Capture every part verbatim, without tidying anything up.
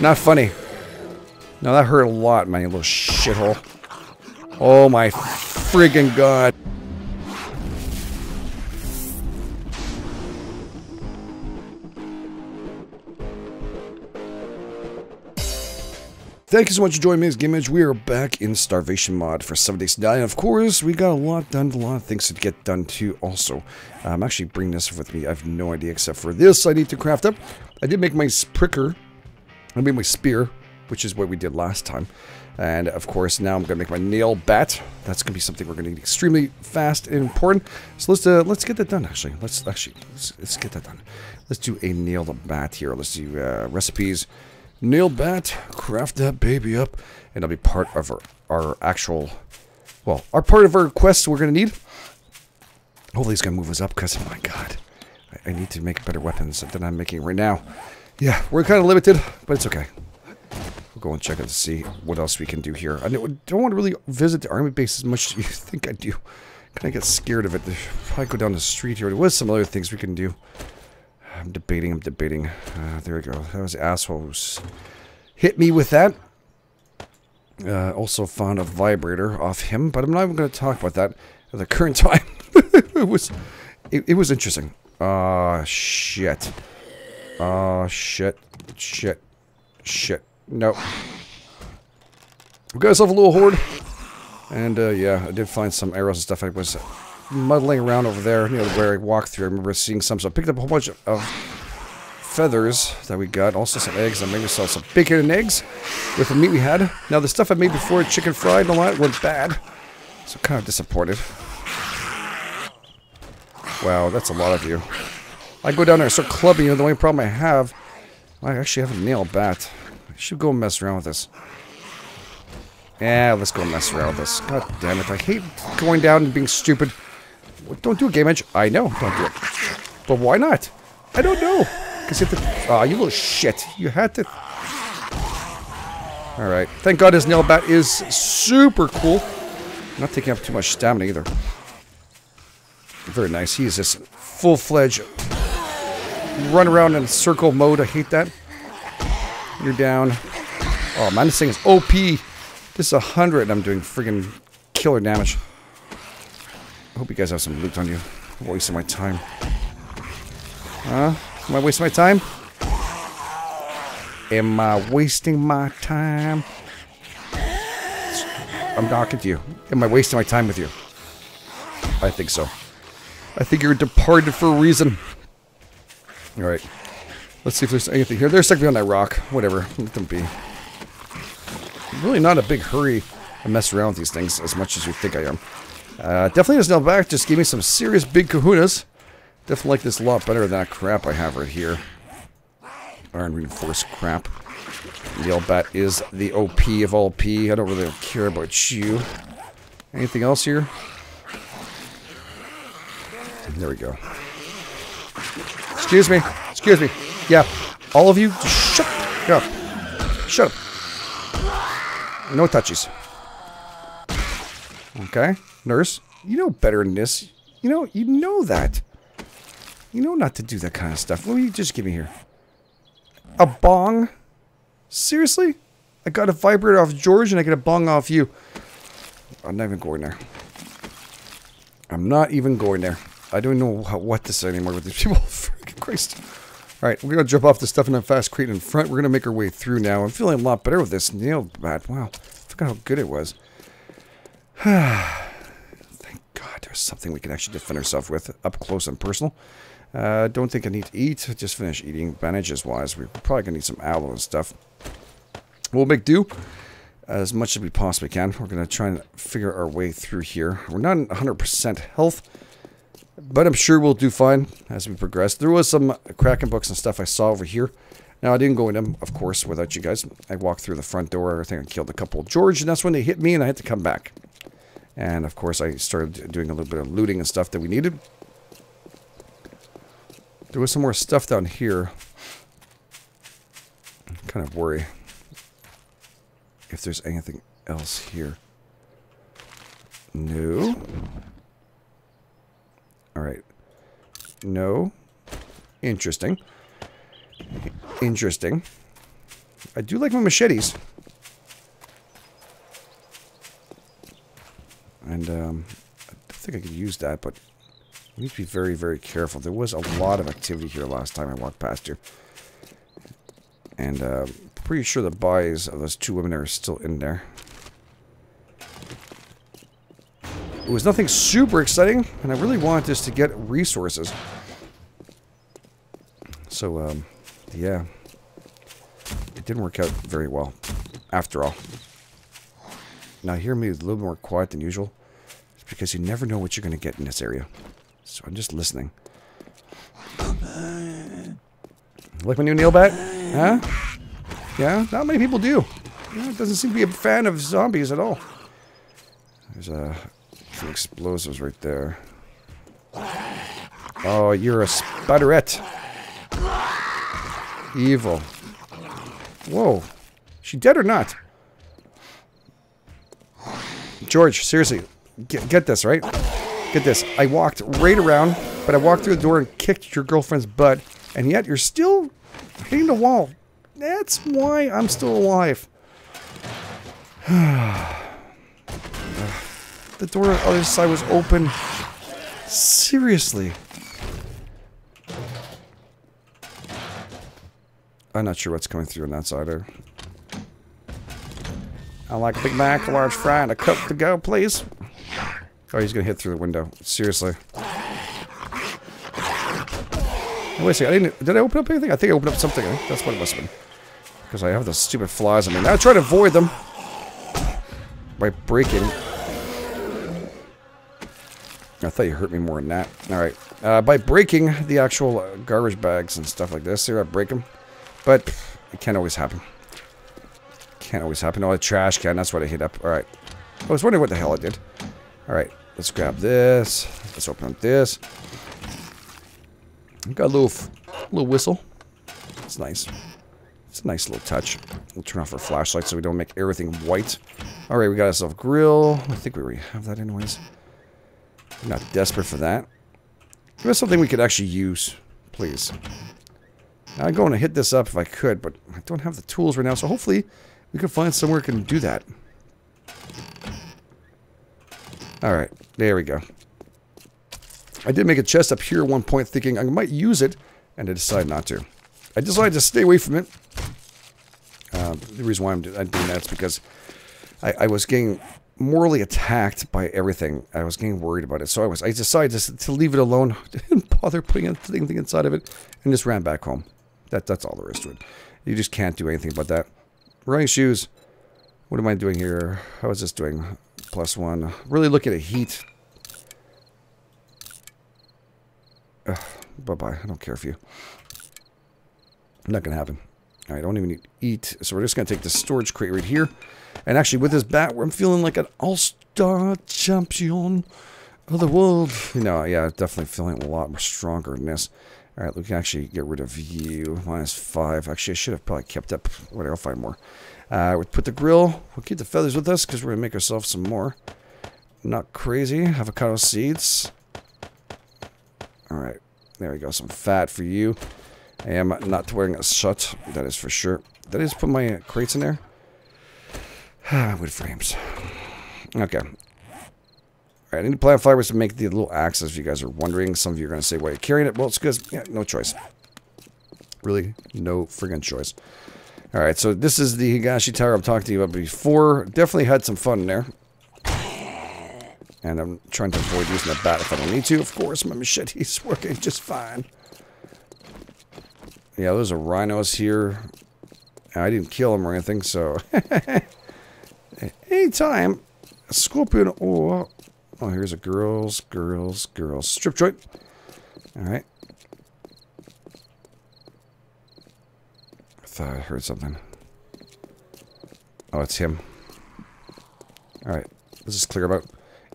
Not funny. No, that hurt a lot, my little shithole. Oh my friggin' god. Thank you so much for joining me as GameEdged. We are back in Starvation MOD for seven days to die. And of course, we got a lot done, a lot of things to get done too also. I'm um, actually bringing this with me. I have no idea except for this I need to craft up. I did make my pricker. I made my spear, which is what we did last time. And of course, now I'm going to make my nail bat. That's going to be something we're going to need extremely fast and important. So let's uh, let's get that done actually. Let's actually, let's, let's get that done. Let's do a nail bat here. Let's do uh, recipes. Nail bat, craft that baby up, and that'll be part of our, our actual, well, our part of our quest we're going to need. Hopefully he's going to move us up, because, oh my god, I, I need to make better weapons than I'm making right now. Yeah, we're kind of limited, but it's okay. We'll go and check it to see what else we can do here. I don't want to really visit the army base as much as you think I do. Kind of get scared of it. They'll probably go down the street here. What's some other things we can do? I'm debating, I'm debating. Uh, there we go. That was assholes. Hit me with that. Uh, also found a vibrator off him, but I'm not even going to talk about that at the current time. it was it, it was interesting. Ah, uh, shit. Ah, uh, shit. Shit. Shit. Nope. We got ourselves a little horde. And, uh, yeah, I did find some arrows and stuff. I was muddling around over there, you know, where I walked through. I remember seeing some, so I picked up a whole bunch of feathers that we got. Also some eggs. I made myself some bacon and eggs with the meat we had. Now the stuff I made before, chicken fried and all that, went bad. So kind of disappointed. Wow, that's a lot of you. I go down there and start clubbing you. The only problem I have, I actually have a nail bat. I should go mess around with this. Yeah, let's go mess around with this. God damn it. I hate going down and being stupid. Don't do it, GameEdged. I know, don't do it. But why not? I don't know. Because you have to... Ah, oh, you little shit. You had to... Alright. Thank God his nail bat is super cool. Not taking up too much stamina either. Very nice. He is this full-fledged run around in circle mode. I hate that. You're down. Oh, man, this thing is O P. This is one hundred and I'm doing friggin' killer damage. I hope you guys have some loot on you. I'm wasting my time. Huh? Am I wasting my time? Am I wasting my time? I'm talking to you. Am I wasting my time with you? I think so. I think you're departed for a reason. Alright. Let's see if there's anything here. They're stuck behind that rock. Whatever. Let them be. Really not a big hurry to mess around with these things as much as you think I am. Uh, definitely this nail back just gave me some serious big kahunas. Definitely like this a lot better than that crap I have right here. Iron reinforced crap. Nail bat is the O P of all P. I don't really care about you. Anything else here? There we go. Excuse me. Excuse me. Yeah. All of you, just shut up. Shut up. No touchies. Okay. Nurse, you know better than this. You know, you know that. You know not to do that kind of stuff. What will you just give me here? A bong? Seriously? I got a vibrator off George and I get a bong off you. I'm not even going there. I'm not even going there. I don't know how, what to say anymore with these people. Freaking Christ. Alright, we're going to jump off the stuff in that fast crate in front. We're going to make our way through now. I'm feeling a lot better with this nail bat. Wow. I forgot how good it was. There's something we can actually defend ourselves with up close and personal. Uh, don't think I need to eat. Just finish eating. Bandages wise, we're probably gonna need some aloe and stuff. We'll make do as much as we possibly can. We're gonna try and figure our way through here. We're not one hundred percent health, but I'm sure we'll do fine as we progress. There was some cracking books and stuff I saw over here. Now I didn't go in them, of course, without you guys. I walked through the front door. I think I killed a couple of George, and that's when they hit me, and I had to come back. And, of course, I started doing a little bit of looting and stuff that we needed. There was some more stuff down here. I kind of worry if there's anything else here. No. Alright. No. Interesting. Interesting. I do like my machetes. And, um, I think I could use that, but we need to be very, very careful. There was a lot of activity here last time I walked past here. And, uh, pretty sure the bodies of those two women are still in there. It was nothing super exciting, and I really wanted this to get resources. So, um, yeah. It didn't work out very well, after all. Now, hear me a little more quiet than usual. It's because you never know what you're going to get in this area. So I'm just listening. Like my new nail bat? Huh? Yeah, not many people do. Yeah, it doesn't seem to be a fan of zombies at all. There's uh, some explosives right there. Oh, you're a spiderette. Evil. Whoa. She dead or not? George, seriously. Get, get this, right? Get this. I walked right around, but I walked through the door and kicked your girlfriend's butt, and yet you're still hitting the wall. That's why I'm still alive. The door on the other side was open. Seriously. I'm not sure what's coming through on that side there. I like Big Mac, a large fry, and a cup to go, please. Oh, he's gonna hit through the window. Seriously. Wait a second, I didn't, did I open up anything? I think I opened up something. I think that's what it must have been. Because I have those stupid flies on me. Now I try to avoid them by breaking. I thought you hurt me more than that. Alright. Uh, by breaking the actual uh, garbage bags and stuff like this. Here, I break them. But it can't always happen. Can't always happen. Oh, a trash can. That's what I hit up. All right. I was wondering what the hell I did. All right. Let's grab this. Let's open up this. Got a little, little whistle. It's nice. It's a nice little touch. We'll turn off our flashlight so we don't make everything white. All right. We got ourselves a grill. I think we already have that anyways. I'm not desperate for that. Give us something we could actually use, please. I'd go and hit this up if I could, but I don't have the tools right now, so hopefully we can find somewhere that can do that. Alright, there we go. I did make a chest up here at one point thinking I might use it, and I decided not to. I decided to stay away from it. Uh, the reason why I'm doing that is because I, I was getting morally attacked by everything. I was getting worried about it, so I was. I decided to, to leave it alone. Didn't bother putting anything inside of it, and just ran back home. That, that's all there is to it. You just can't do anything about that. Running shoes. What am I doing here? How is this doing? Plus one. Really look at a heat. Ugh, bye-bye. I don't care for you. Not gonna happen. All right, I don't even need to eat. So we're just gonna take this storage crate right here. And actually, with this bat, I'm feeling like an all-star champion of the world. You know, yeah, definitely feeling a lot more stronger than this. All right, we can actually get rid of you. Minus five. Actually, I should have probably kept up. Whatever, I'll find more. Uh, we put the grill. We'll keep the feathers with us because we're going to make ourselves some more. Not crazy. Avocado seeds. All right. There we go. Some fat for you. I am not wearing a shirt. That is for sure. Did I just put my crates in there? Ah, wood frames. Okay. All right, I need plant fibers to make the little axes. If you guys are wondering, some of you are going to say, why are you carrying it? Well, it's because, yeah, no choice. Really, no friggin' choice. All right, so this is the Higashi Tower I'm talking to you about before. Definitely had some fun in there. And I'm trying to avoid using that bat if I don't need to. Of course, my machete's working just fine. Yeah, those are rhinos here. I didn't kill them or anything, so... Anytime, a scorpion or... Oh, here's a girls, girls, girls. Strip joint. All right. I thought I heard something. Oh, it's him. All right. This is clear about.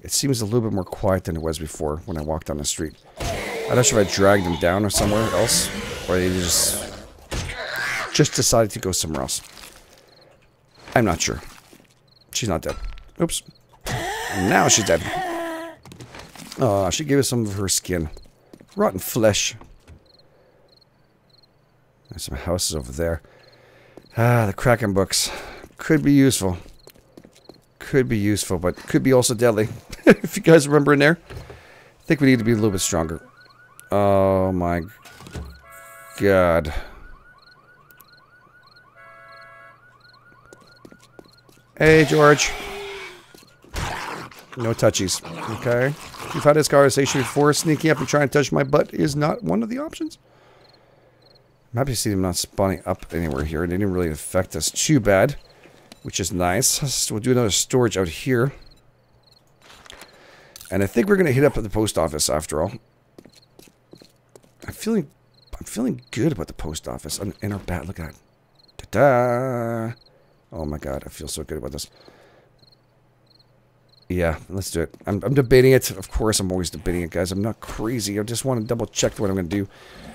It seems a little bit more quiet than it was before when I walked down the street. I'm not sure if I dragged him down or somewhere else, or they just, just decided to go somewhere else. I'm not sure. She's not dead. Oops. Now she's dead. Oh, she gave us some of her skin. Rotten flesh. There's some houses over there. Ah, the Kraken books. Could be useful. Could be useful, but could be also deadly. If you guys remember in there. I think we need to be a little bit stronger. Oh my god. Hey, George. No touchies. Okay. You've had this conversation before. Sneaking up and trying to touch my butt is not one of the options. I'm happy to see them not spawning up anywhere here. They didn't really affect us too bad, which is nice. So we'll do another storage out here. And I think we're going to hit up at the post office after all. I'm feeling, I'm feeling good about the post office. And our bat, look at that. Ta-da! Oh my god, I feel so good about this. Yeah, let's do it. I'm, I'm debating it. Of course, I'm always debating it, guys. I'm not crazy. I just want to double check what I'm going to do.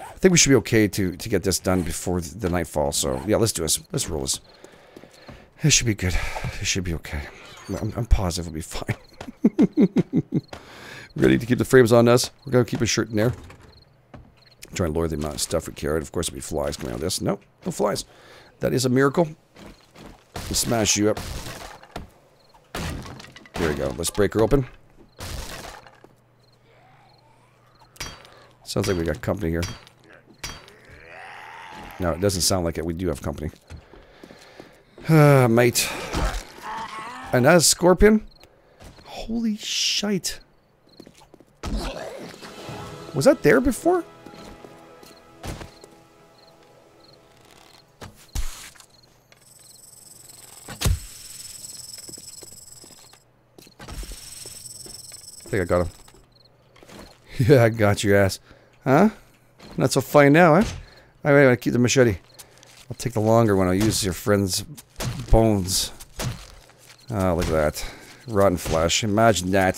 I think we should be okay to, to get this done before the nightfall. So, yeah, let's do this. Let's roll this. It should be good. It should be okay. I'm, I'm positive it'll be fine. Ready to keep the frames on us. We're going to keep a shirt in there. Try and lower the amount of stuff we carried. Of course, there'll be flies coming out of this. No, no flies. That is a miracle. We'll smash you up. There we go. Let's break her open. Sounds like we got company here. No, it doesn't sound like it. We do have company. Ah, mate. And that is Scorpion. Holy shite. Was that there before? I think I got him. Yeah, I got your ass. Huh? Not so fine now, huh? Alright, I'm gonna keep the machete. I'll take the longer one. I'll use your friend's bones. Ah, oh, look at that. Rotten flesh. Imagine that.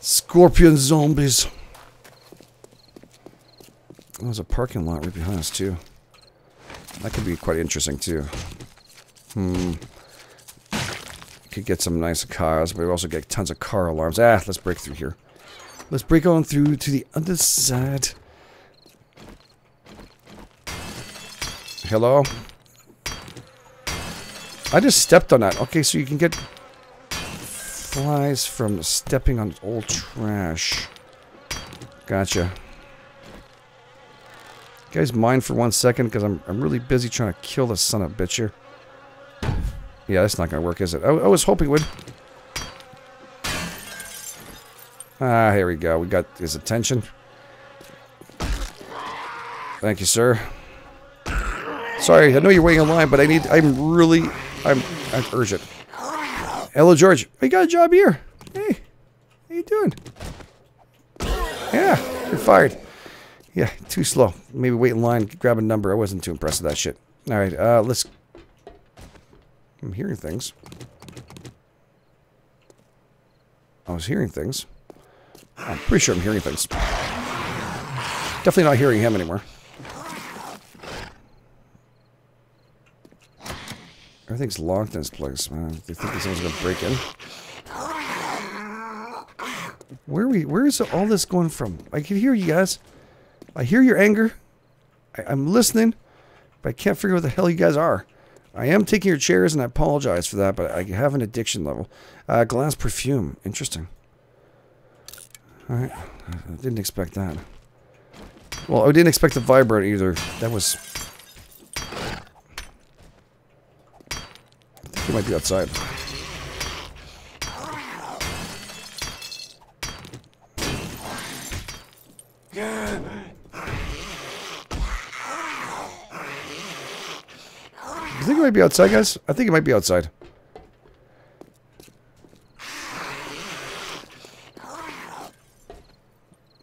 Scorpion zombies. Oh, there's a parking lot right behind us, too. That could be quite interesting, too. Hmm. Could get some nice cars, but we also get tons of car alarms. Ah, let's break through here. Let's break on through to the other side. Hello? I just stepped on that. Okay, so you can get flies from stepping on old trash. Gotcha. You guys mind for one second, because I'm, I'm really busy trying to kill this son of a bitch here. Yeah, that's not going to work, is it? I, I was hoping it would. Ah, here we go. We got his attention. Thank you, sir. Sorry, I know you're waiting in line, but I need... I'm really... I'm, I'm urgent. Hello, George. I got a job here. Hey. How you doing? Yeah, you're fired. Yeah, too slow. Maybe wait in line, grab a number. I wasn't too impressed with that shit. All right, uh, let's... I'm hearing things. I was hearing things. I'm pretty sure I'm hearing things. Definitely not hearing him anymore. Everything's locked in this place, man. Do you think someone's gonna break in? Where are we? Where is all this going from? I can hear you guys. I hear your anger. I, I'm listening, but I can't figure out where the hell you guys are. I am taking your chairs, and I apologize for that, but I have an addiction level. Uh, glass perfume. Interesting. Alright. I didn't expect that. Well, I didn't expect the vibrant either. That was... I think it might be outside. I think it might be outside, guys. I think it might be outside.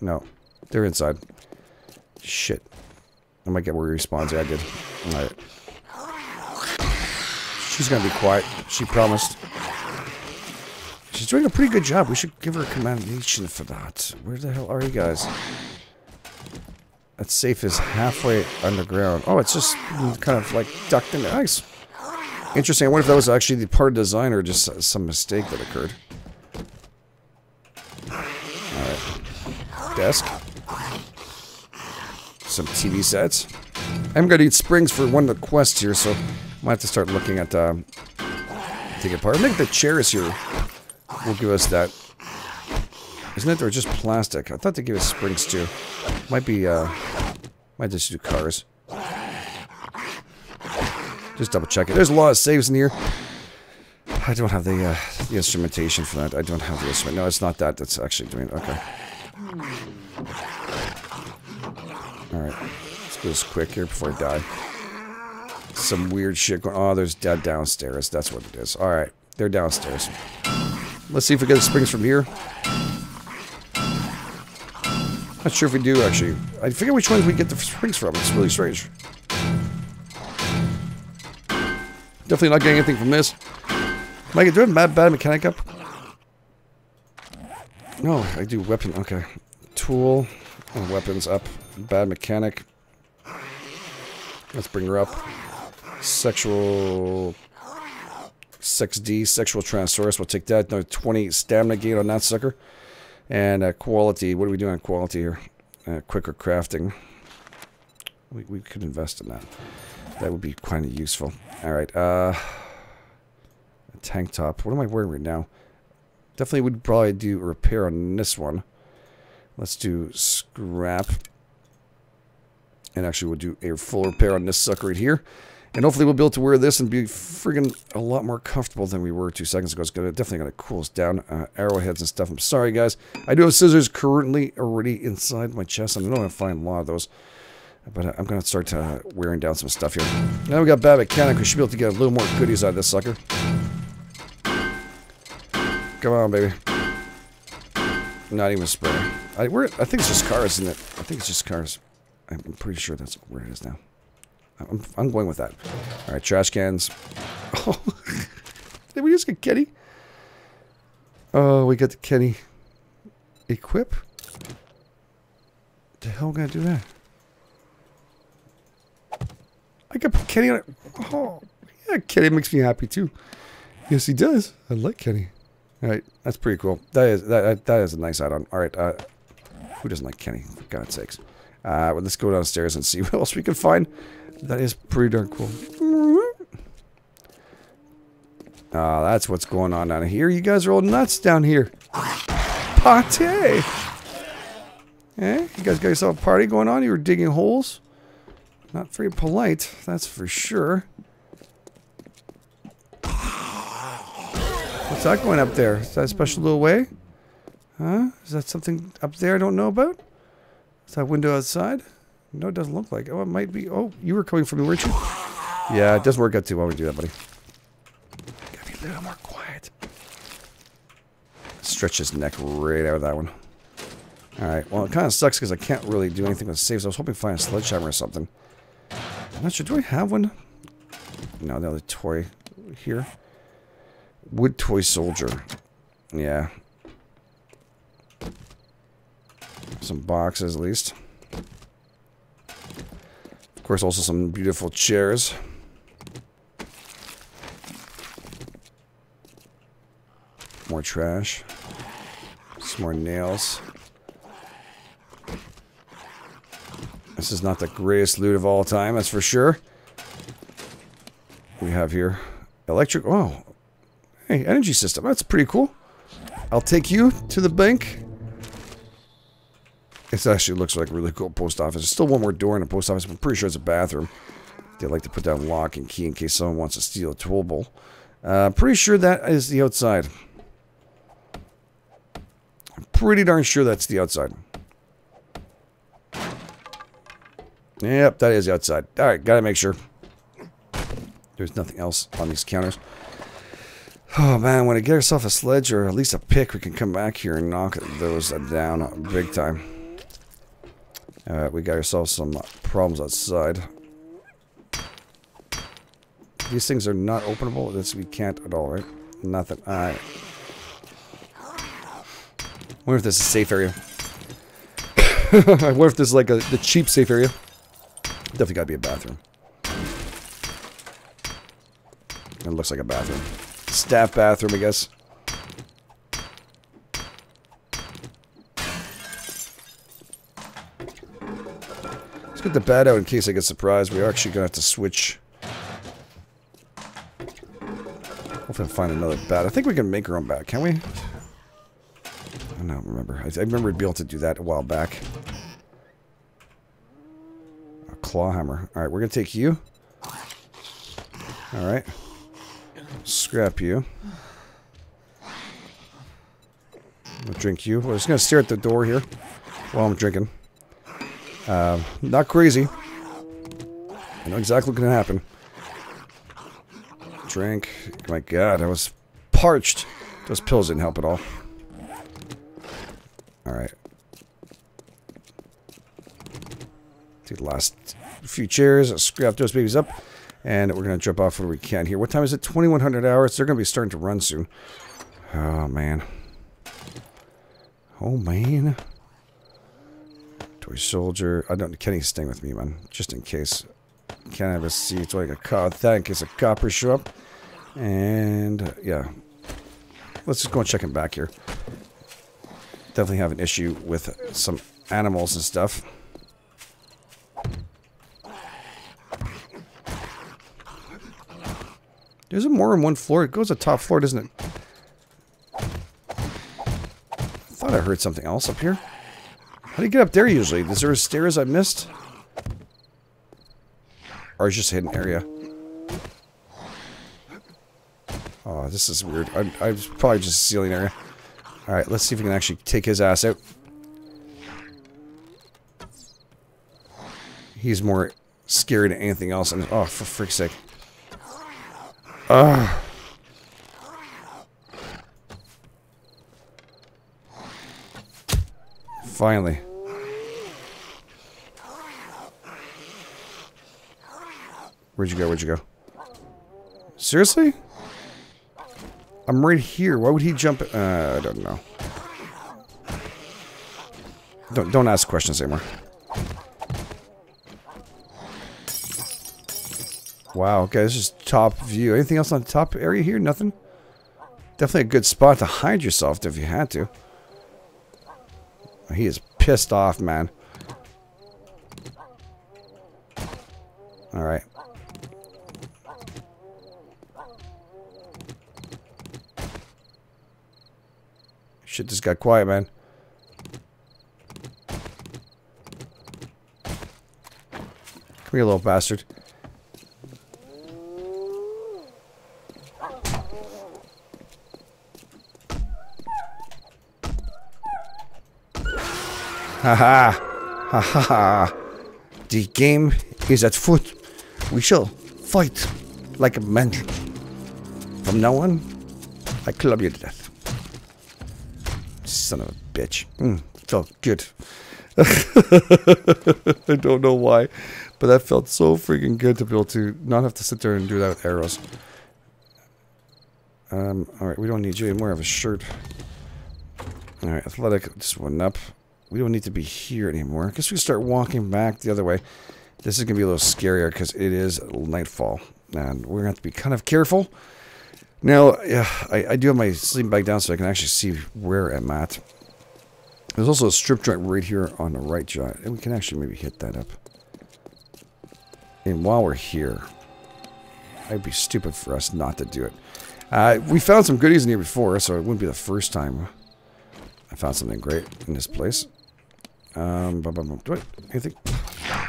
No. They're inside. Shit. I might get where he responds. Yeah, I did. Alright. She's gonna be quiet. She promised. She's doing a pretty good job. We should give her a commendation for that. Where the hell are you guys? That safe is halfway underground. Oh, it's just kind of like ducked in the ice. Interesting. I wonder if that was actually the part design or just some mistake that occurred. Alright. Desk. Some T V sets. I'm gonna need springs for one of the quests here, so I might have to start looking at uh, taking apart. I think the chairs here will give us that. Isn't it? They're just plastic. I thought they gave us springs too. Might be. Uh, might just do cars. Just double check it. There's a lot of saves in here. I don't have the, uh, the instrumentation for that. I don't have the instrument. No, it's not that that's actually doing it. Okay. Alright. Let's do this quick here before I die. Some weird shit going on. Oh, there's dead downstairs. That's what it is. Alright. They're downstairs. Let's see if we get the springs from here. Not sure if we do, actually. I figure which ones we get the springs from. It's really strange. Definitely not getting anything from this. Mike, do I have a bad, bad mechanic up? No, I do weapon. Okay. Tool. Oh, weapons up. Bad mechanic. Let's bring her up. Sexual. six D. Sexual Tyrannosaurus. We'll take that. Another twenty stamina gain on that sucker. And uh, quality. What are we doing on quality here? Uh, quicker crafting. We, we could invest in that. That would be kind of useful. Alright. Uh. Tank top. What am I wearing right now? Definitely would probably do a repair on this one. Let's do scrap. And actually we'll do a full repair on this sucker right here. And hopefully we'll be able to wear this and be friggin' a lot more comfortable than we were two seconds ago. It's gonna, definitely going to cool us down. Uh, arrowheads and stuff. I'm sorry, guys. I do have scissors currently already inside my chest. I don't know if I find a lot of those. But uh, I'm going to start uh, wearing down some stuff here. Now we got bad mechanic. We should be able to get a little more goodies out of this sucker. Come on, baby. Not even spray. I, we're, I think it's just cars, isn't it? I think it's just cars. I'm pretty sure that's where it is now. I'm, I'm going with that. All right, trash cans. Oh, did we just get Kenny? Oh, we got the Kenny. Equip? The hell gonna do that? I got Kenny on it. Oh, yeah, Kenny makes me happy too. Yes, he does. I like Kenny. All right, that's pretty cool. That is that that is a nice add-on. All right, uh, who doesn't like Kenny? For God's sakes. Uh, well, let's go downstairs and see what else we can find. That is pretty darn cool. Ah, uh, that's what's going on down here. You guys are all nuts down here. Party! Eh? You guys got yourself a party going on? You were digging holes? Not very polite, that's for sure. What's that going up there? Is that a special little way? Huh? Is that something up there I don't know about? Is that window outside? No, it doesn't look like it. Oh, it might be. Oh, you were coming from me, weren't you? Yeah, it doesn't work out too well when we do that, buddy. Gotta be a little more quiet. Stretch his neck right out of that one. Alright, well, it kind of sucks because I can't really do anything with saves. I was hoping to find a sledgehammer or something. I'm not sure. Do I have one? No, the other toy here. Wood toy soldier. Yeah. Some boxes, at least. Of course, also some beautiful chairs. More trash. Some more nails. This is not the greatest loot of all time, that's for sure. We have here electric. Oh. Hey, energy system. That's pretty cool. I'll take you to the bank. It actually looks like a really cool post office. There's still one more door in the post office. But I'm pretty sure it's a bathroom. They like to put down lock and key in case someone wants to steal a tool bowl. Uh, pretty sure that is the outside. I'm pretty darn sure that's the outside. Yep, that is the outside. All right, gotta make sure. There's nothing else on these counters. Oh man, when I get ourselves a sledge or at least a pick, we can come back here and knock those down big time. Alright, we got ourselves some problems outside. These things are not openable. This we can't at all, right? Nothing. Alright. Wonder if this is a safe area. I wonder if this is like a, the cheap safe area. Definitely gotta be a bathroom. It looks like a bathroom. Staff bathroom, I guess. It's get the bat out in case I get surprised. We're actually going to have to switch. Hopefully I'll find another bat. I think we can make our own bat, can we? I don't remember. I, I remember being able to do that a while back. A claw hammer. Alright, we're going to take you. Alright. Scrap you. I'll drink you. We're just going to stare at the door here while I'm drinking. Uh, not crazy. I know exactly what's going to happen. Drink. My god, I was parched. Those pills didn't help at all. Alright. Take the last few chairs. I'll scrap those babies up. And we're going to jump off when we can here. What time is it? twenty-one hundred hours. They're going to be starting to run soon. Oh, man. Oh, man. Toy soldier. I don't... Kenny's staying with me, man. Just in case. Can't have a seat. So I got caught. That in case a copper show up. And, uh, yeah. Let's just go and check him back here. Definitely have an issue with some animals and stuff. There's more than one floor. It goes to the top floor, doesn't it? I thought I heard something else up here. How do you get up there usually? Is there stairs I missed? Or is it just a hidden area? Oh, this is weird. I'm, I'm probably just a ceiling area. Alright, let's see if we can actually take his ass out. He's more scary than anything else. And oh, for freak's sake. Ugh. Finally. Where'd you go? Where'd you go? Seriously? I'm right here. Why would he jump? Uh, I don't know. Don't don't ask questions anymore. Wow. Okay, this is top view. Anything else on the top area here? Nothing. Definitely a good spot to hide yourself if you had to. He is pissed off, man. All right. Shit just got quiet, man. Come here, little bastard. Haha. Haha. The game is at foot. We shall fight like a man. From now on, I club you to death. Son of a bitch. Mm, felt good. I don't know why, but that felt so freaking good to be able to not have to sit there and do that with arrows. Um, alright, we don't need you anymore. I have a shirt. Alright, athletic just went up. We don't need to be here anymore. I guess we can start walking back the other way. This is going to be a little scarier because it is nightfall. And we're going to have to be kind of careful. Now, yeah, I, I do have my sleeping bag down so I can actually see where I'm at. There's also a strip joint right here on the right joint. And we can actually maybe hit that up. And while we're here, it'd be stupid for us not to do it. Uh, we found some goodies in here before, so it wouldn't be the first time I found something great in this place. Um, bum, bum, bum. Do I, anything?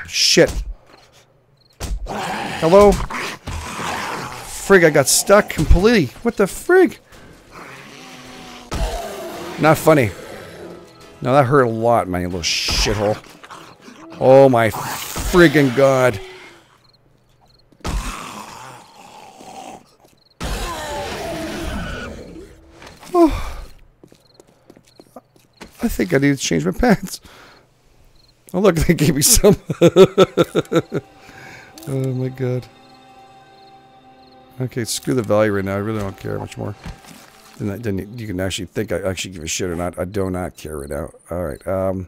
Shit. Hello? Frig, I got stuck completely. What the frig? Not funny. No, that hurt a lot, man, you little shithole. Oh my friggin' god. Oh. I think I need to change my pants. Oh look, they gave me some. Oh my god. Okay, screw the value right now. I really don't care much more than that. Then you can actually think I actually give a shit or not. I do not care right now. All right. Um,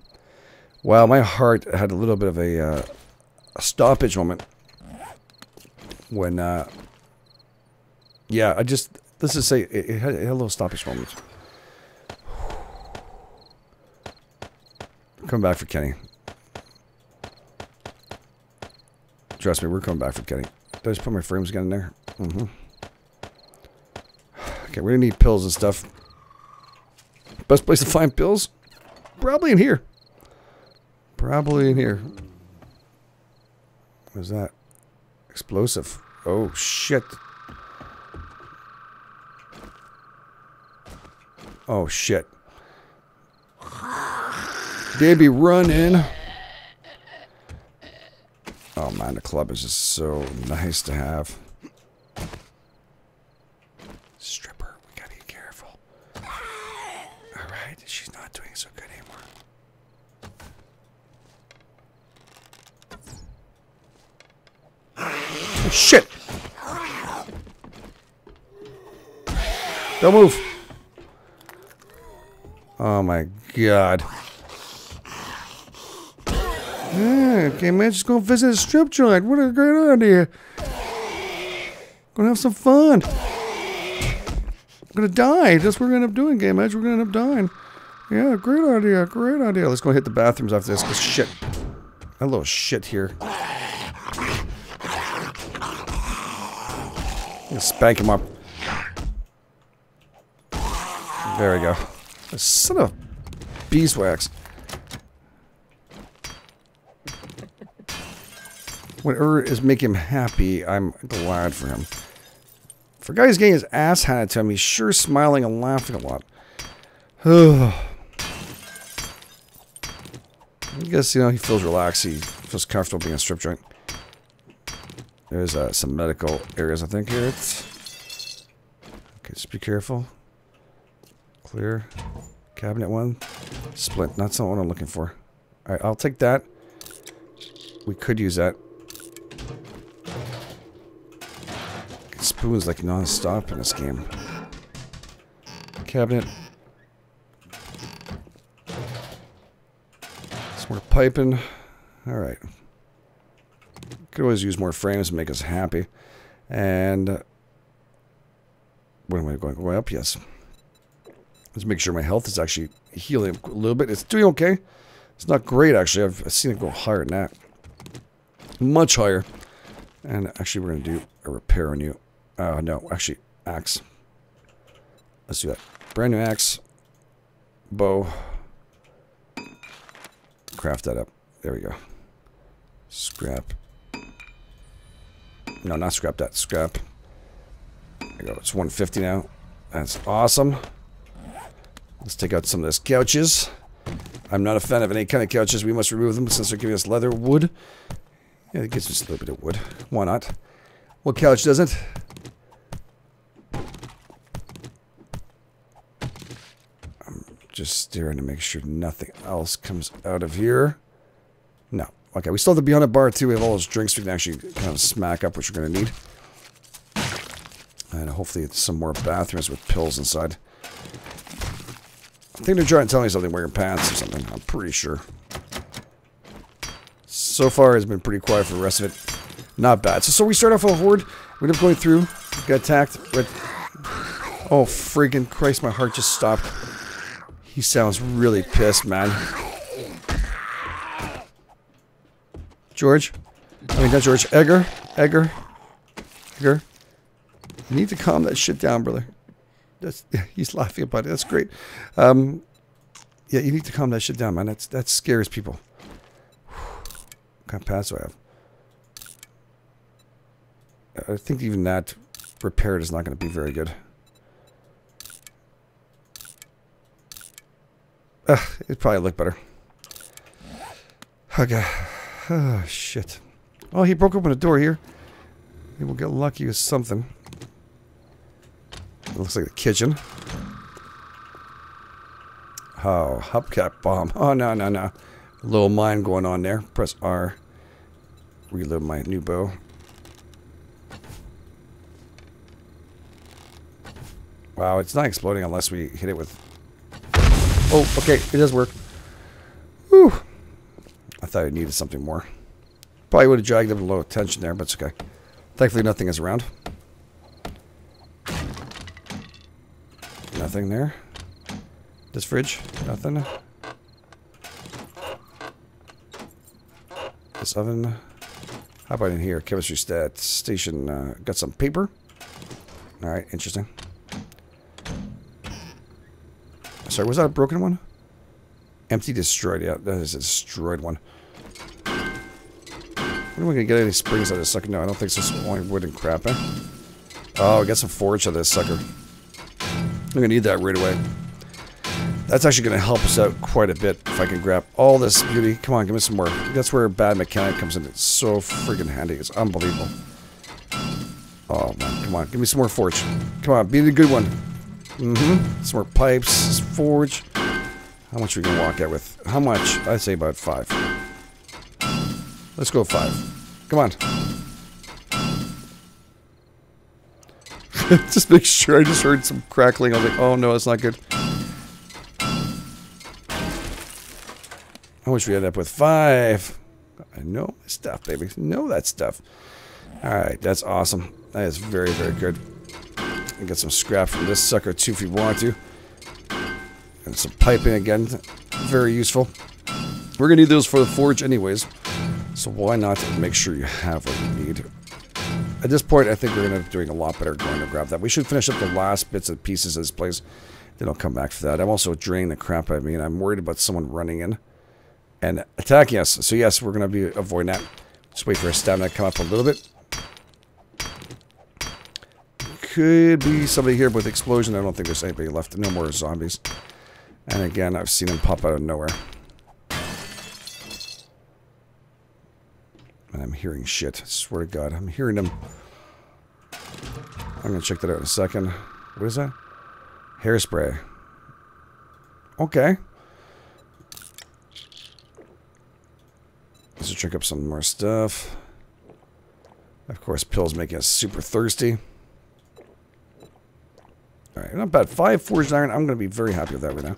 wow, my heart had a little bit of a, uh, a stoppage moment when, uh, yeah, I just, let's just say it, it, had, it had a little stoppage moment. Come back for Kenny. Trust me, we're coming back for cutting. Did I just put my frames again in there? Mm-hmm. Okay, we're gonna need pills and stuff. Best place to find pills? Probably in here. Probably in here. What is that? Explosive. Oh, shit. Oh, shit. Baby, run in. Oh, man, the club is just so nice to have. Stripper, we gotta be careful. All right, she's not doing so good anymore. Shit! Don't move. Oh, my God. Yeah, okay, man, just go visit a strip joint. What a great idea. Gonna have some fun. I'm gonna die. That's what we're gonna end up doing, GameEdged. We're gonna end up dying. Yeah, great idea, great idea. Let's go hit the bathrooms after this. Cause shit. That little shit here. I'm gonna spank him up. There we go. Son of beeswax. Whatever is making him happy, I'm glad for him. For a guy who's getting his ass handed to him, he's sure smiling and laughing a lot. I guess, you know, he feels relaxed. He feels comfortable being a strip joint. There's uh, some medical areas, I think, here. It's... Okay, just be careful. Clear. Cabinet one. Splint. Not someone I'm looking for. Alright, I'll take that. We could use that. Spoons like non-stop in this game. Cabinet. Some more piping. Alright. Could always use more frames to make us happy. And... Uh, what am I going? Way up? Yes. Let's make sure my health is actually healing a little bit. It's doing okay. It's not great, actually. I've seen it go higher than that. Much higher. And actually, we're going to do a repair on you. Uh, no, actually, axe. Let's do that. Brand new axe. Bow. Craft that up. There we go. Scrap. No, not scrap that. Scrap. There we go. It's one fifty now. That's awesome. Let's take out some of those couches. I'm not a fan of any kind of couches. We must remove them since they're giving us leather wood. Yeah, it gives us a little bit of wood. Why not? What couch doesn't? I'm just staring to make sure nothing else comes out of here. No. Okay, we still have to be on a bar too. We have all those drinks we can actually kind of smack up, which we're going to need. And hopefully it's some more bathrooms with pills inside. I think they're trying to tell me something, wearing pants or something. I'm pretty sure. So far, it's been pretty quiet for the rest of it. Not bad. So, so we start off with a horde. We end up going through. Got attacked. Right. Oh, freaking Christ. My heart just stopped. He sounds really pissed, man. George. I mean, not George. Edgar. Edgar. Edgar. You need to calm that shit down, brother. That's, he's laughing about it. That's great. Um, yeah, you need to calm that shit down, man. That's, that scares people. What kind of pass do I have? I think even that repaired is not going to be very good. Uh, it probably looked better. Okay. Oh, shit. Oh, he broke open a door here. Maybe we'll get lucky with something. It looks like the kitchen. Oh, hubcap bomb. Oh, no, no, no. A little mine going on there. Press R. Reload my new bow. Wow, it's not exploding unless we hit it with... Oh, okay. It does work. Whew. I thought it needed something more. Probably would have dragged up a low tension there, but it's okay. Thankfully, nothing is around. Nothing there. This fridge, nothing. This oven, How about in here? Chemistry stat station. Uh, got some paper. All right, interesting. Sorry, was that a broken one? Empty, destroyed. Yeah, that is a destroyed one. When are we going to get any springs out of this sucker? No, I don't think so. Only wood and crap, eh? Oh, we got some forage out of this sucker. I'm going to need that right away. That's actually going to help us out quite a bit if I can grab all this beauty. Come on, give me some more. That's where a bad mechanic comes in. It's so freaking handy. It's unbelievable. Oh, man. Come on. Give me some more forge. Come on. Be the good one. Mm-hmm. Some more pipes. Forge. How much are we going to walk out with? How much? I'd say about five. Let's go five. Come on. Just make sure. I just heard some crackling. I was like, oh, no, that's not good. I wish we ended up with five. I know my stuff, baby. Know that stuff. All right, that's awesome. That is very, very good. And get some scrap from this sucker too if you want to. And some piping again. Very useful. We're gonna need those for the forge anyways. So why not make sure you have what you need? At this point, I think we're gonna be doing a lot better going to grab that. We should finish up the last bits and pieces of this place. Then I'll come back for that. I'm also draining the crap out of me, and I'm worried about someone running in and attacking us. So yes, we're going to be avoiding that. Just wait for our stamina to come up a little bit. Could be somebody here with explosion. I don't think there's anybody left. No more zombies. And again, I've seen them pop out of nowhere. And I'm hearing shit. I swear to God, I'm hearing them. I'm going to check that out in a second. What is that? Hairspray. Okay. Let's drink up some more stuff. Of course, pills making us super thirsty. Alright, not bad. Five forged iron. I'm going to be very happy with that right now.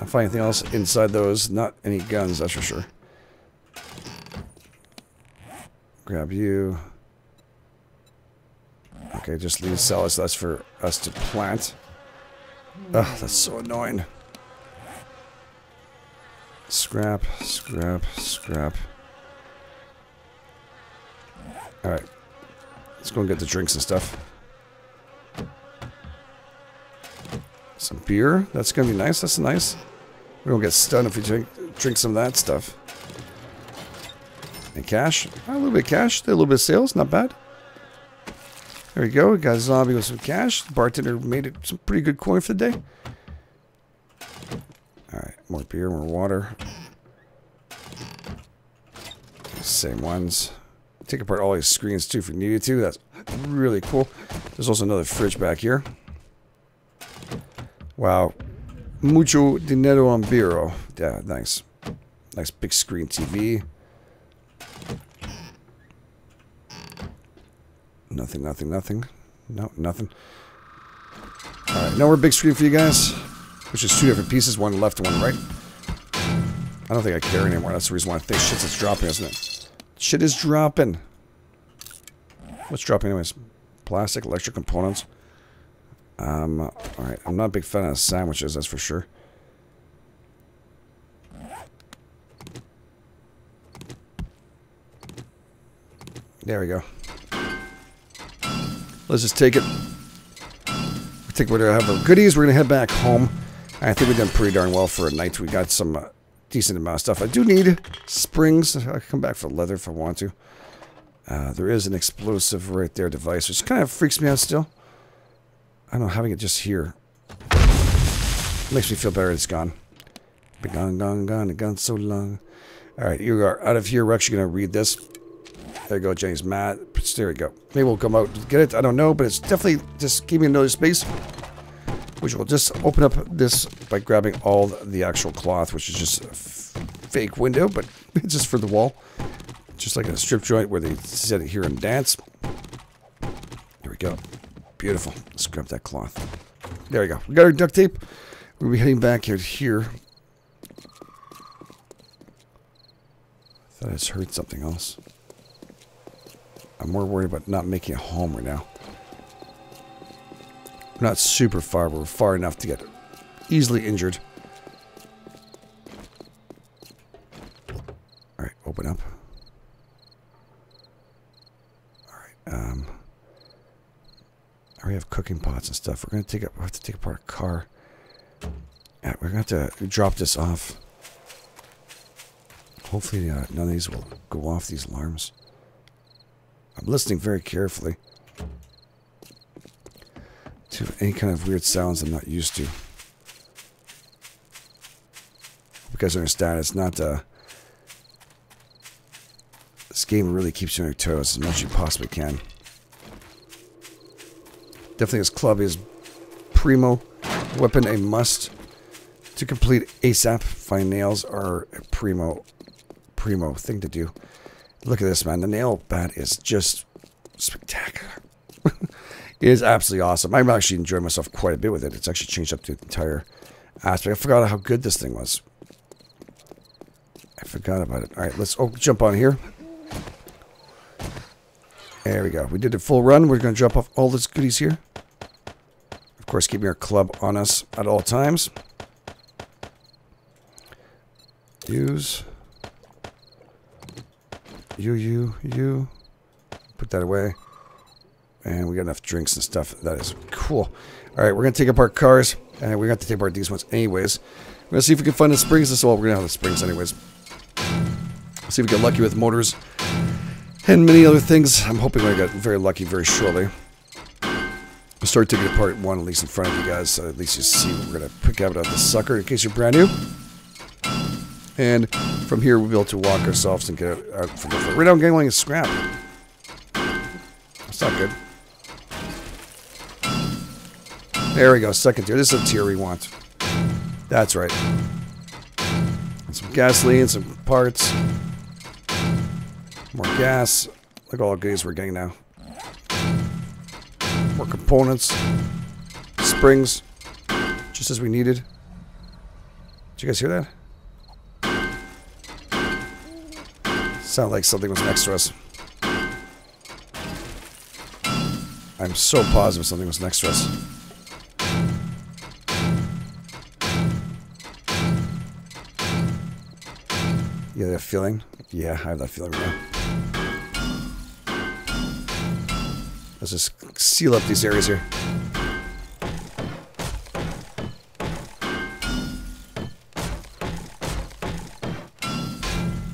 I'll find anything else inside those. Not any guns, that's for sure. Grab you. Okay, just leave salads. That's for us to plant. Ugh, that's so annoying. Scrap, scrap, scrap. Alright. Let's go and get the drinks and stuff. Some beer. That's going to be nice. That's nice. We don't get stunned if we drink, drink some of that stuff. And cash. A little bit of cash. A little bit of sales. Not bad. There we go. We got a zombie with some cash. The bartender made it some pretty good coin for the day. Alright, more beer, more water. Same ones. Take apart all these screens too if we needed to. That's really cool. There's also another fridge back here. Wow. Mucho dinero en biro. Yeah, nice. Nice big screen T V. Nothing, nothing, nothing. No, nothing. Alright, now we're big screen for you guys. Which is two different pieces, one left and one right. I don't think I care anymore. That's the reason why I think shit's it's dropping, isn't it? Shit is dropping. What's dropping anyways? Plastic, electric components. Um, alright. I'm not a big fan of sandwiches, that's for sure. There we go. Let's just take it. I think we're going to have our goodies. We're going to head back home. I think we've done pretty darn well for a night. We got some uh, decent amount of stuff. I do need springs. I can come back for leather if I want to. Uh, there is an explosive right there device, which kind of freaks me out still. I don't know, having it just here makes me feel better. It's gone. Been gone, gone, gone, gone so long. All right, you are out of here. We're actually going to read this. There you go, Jenny's mad. There we go. Maybe we'll come out and get it. I don't know, but it's definitely just giving me another space. Which will just open up this by grabbing all the actual cloth, which is just a fake window, but it's just for the wall. Just like in a strip joint where they sit here and dance. There we go. Beautiful. Let's grab that cloth. There we go. We got our duct tape. We'll be heading back out here. I thought I just heard something else. I'm more worried about not making it home right now. We're not super far, but we're far enough to get easily injured. Alright, open up. I already have cooking pots and stuff. We're gonna take up. We have to take apart a car. Yeah, we're gonna have to drop this off. Hopefully, uh, none of these will go off, these alarms. I'm listening very carefully to any kind of weird sounds I'm not used to. Because I understand, it's not. Uh, this game really keeps you on your toes as much as you possibly can. Definitely, this club is primo. Weapon a must to complete ASAP. Find nails are a primo, primo thing to do. Look at this, man. The nail bat is just spectacular. It is absolutely awesome. I'm actually enjoying myself quite a bit with it. It's actually changed up the entire aspect. I forgot how good this thing was. I forgot about it. All right, let's oh, jump on here. There we go. We did a full run. We're going to drop off all these goodies here. Of course, keeping our club on us at all times. Use. You, you, you. Put that away. And we got enough drinks and stuff. That is cool. All right, we're going to take apart cars. And we're going to have to take apart these ones anyways. We're going to see if we can find the springs. This is all we're going to have the springs anyways. See if we get lucky with motors. And many other things. I'm hoping I get very lucky very shortly. I'll start taking apart one at least in front of you guys, so at least you see what we're going to pick out of this sucker in case you're brand new. And from here we'll be able to walk ourselves and get out from the right down gangway and scrap. That's not good. There we go, second tier. This is a tier we want. That's right. And some gasoline, some parts. More gas. Look at all the goodies we're getting now. More components. Springs. Just as we needed. Did you guys hear that? Sounded like something was next to us. I'm so positive something was next to us. You have that feeling? Yeah, I have that feeling right now. Let's just seal up these areas here.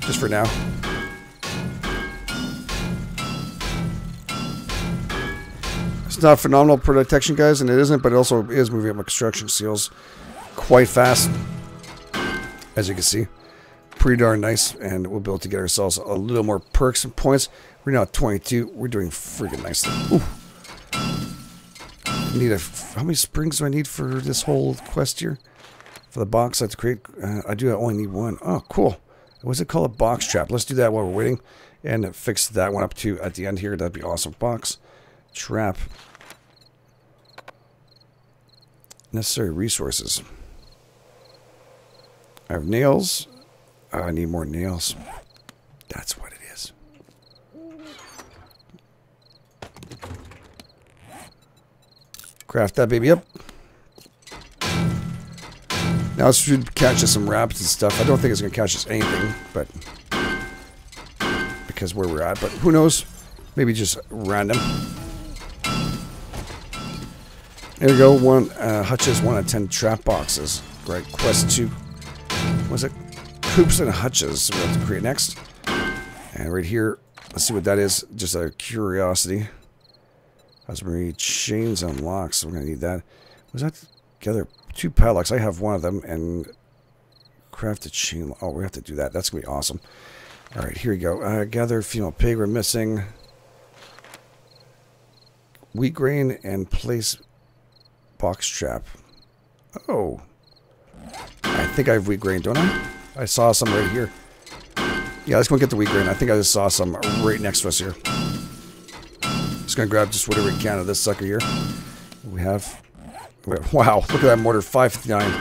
Just for now. It's not phenomenal protection, guys, and it isn't, but it also is moving up my construction seals quite fast. As you can see. Pretty darn nice, and we'll be able to get ourselves a little more perks and points. We're now at twenty-two. We're doing freaking nicely. Ooh. I need a. How many springs do I need for this whole quest here? For the box I have to create. Uh, I do. I only need one. Oh, cool. What's it called? A box trap. Let's do that while we're waiting, and fix that one up too at the end here. That'd be awesome. Box trap. Necessary resources. I have nails. Oh, I need more nails. That's what it is. Craft that baby up. Now it should catch us some rabbits and stuff. I don't think it's going to catch us anything, but because where we're at, but who knows? Maybe just random. There we go. One uh, Hutch's one out of ten trap boxes. Right, quest two. What's it? Hoops and Hutches we have to create next. And right here, let's see what that is. Just out of curiosity. Husbandry chains and locks. So we're going to need that. Was that together? Two padlocks. I have one of them. And craft a chain. Oh, we have to do that. That's going to be awesome. All right, here we go. Uh, gather female pig. We're missing wheat grain and place box trap. Oh. I think I have wheat grain, don't I? I saw some right here. Yeah, let's go get the wheat grain. I think I just saw some right next to us here. Just gonna grab just whatever we can of this sucker here. We have... Wow, look at that mortar, five fifty-nine.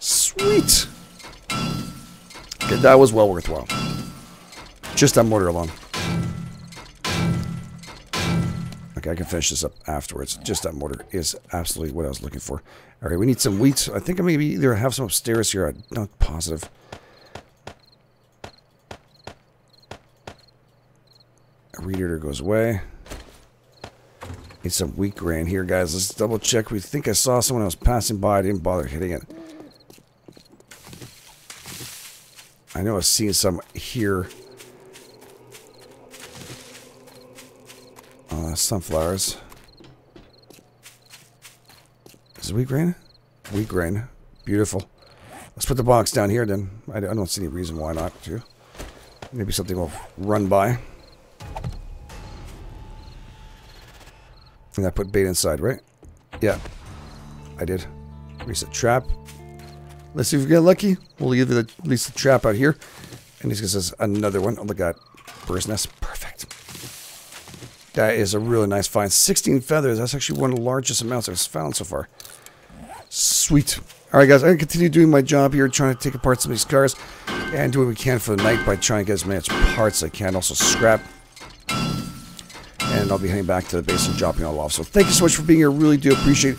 Sweet! Okay, that was well worthwhile. Just that mortar alone. Okay, I can finish this up afterwards. Just that mortar is absolutely what I was looking for. Alright, we need some wheat. I think I maybe either have some upstairs here. I'm not positive. Read editor goes away. It's a weak ran here, guys. Let's double check. We think I saw someone else passing by. I didn't bother hitting it. I know I've seen some here. Uh, sunflowers. Is it wheat grain? Wheat grain. Beautiful. Let's put the box down here then. I don't see any reason why not to. Maybe something will run by. And I put bait inside, right? Yeah. I did. Reset trap. Let's see if we get lucky. We'll leave the, at least the trap out here. And he's going to say another one. Oh, look at that. Bird's nest. Perfect. That is a really nice find. sixteen feathers. That's actually one of the largest amounts I've found so far. Sweet. All right, guys. I'm going to continue doing my job here, trying to take apart some of these cars and do what we can for the night by trying to get as many parts as I can. Also, scrap. And I'll be heading back to the base and dropping all off. So thank you so much for being here. Really do appreciate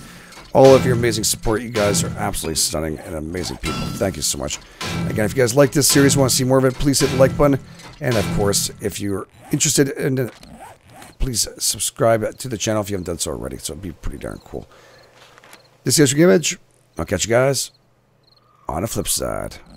all of your amazing support. You guys are absolutely stunning and amazing people. Thank you so much. Again, if you guys like this series, want to see more of it, please hit the like button. And, of course, if you're interested in... please subscribe to the channel if you haven't done so already. So it'd be pretty darn cool. This is your GameEdged. I'll catch you guys on the flip side.